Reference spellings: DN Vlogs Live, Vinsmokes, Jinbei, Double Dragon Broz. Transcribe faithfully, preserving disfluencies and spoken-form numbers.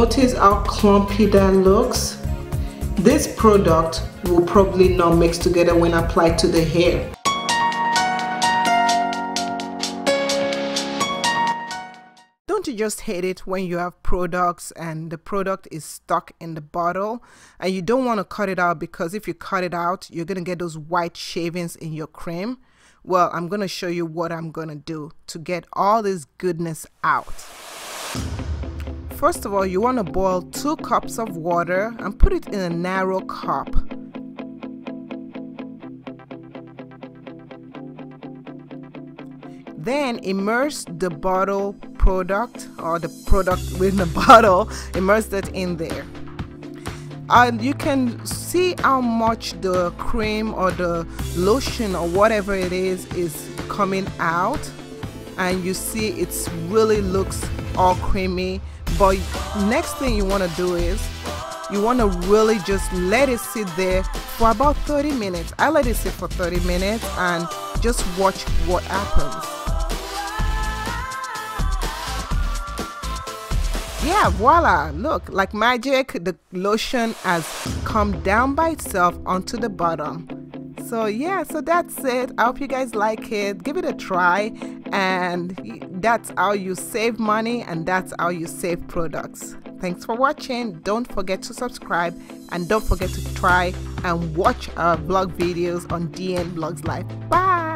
notice how clumpy that looks? This product will probably not mix together when applied to the hair. Don't you just hate it when you have products and the product is stuck in the bottle and you don't want to cut it out, because if you cut it out you're gonna get those white shavings in your cream? Well, I'm gonna show you what I'm gonna do to get all this goodness out. First of all, you want to boil two cups of water and put it in a narrow cup. Then immerse the bottle product, or the product with the bottle, immerse it in there. And you can see how much the cream or the lotion or whatever it is is coming out. And you see it really looks all creamy. But next thing you want to do is you want to really just let it sit there for about thirty minutes. I let it sit for thirty minutes and just watch what happens. Yeah, voila, look, like magic, the lotion has come down by itself onto the bottom. So yeah, so that's it. I hope you guys like it. Give it a try, and that's how you save money, and that's how you save products. Thanks for watching. Don't forget to subscribe, and don't forget to try and watch our vlog videos on D N Vlogs Live. Bye.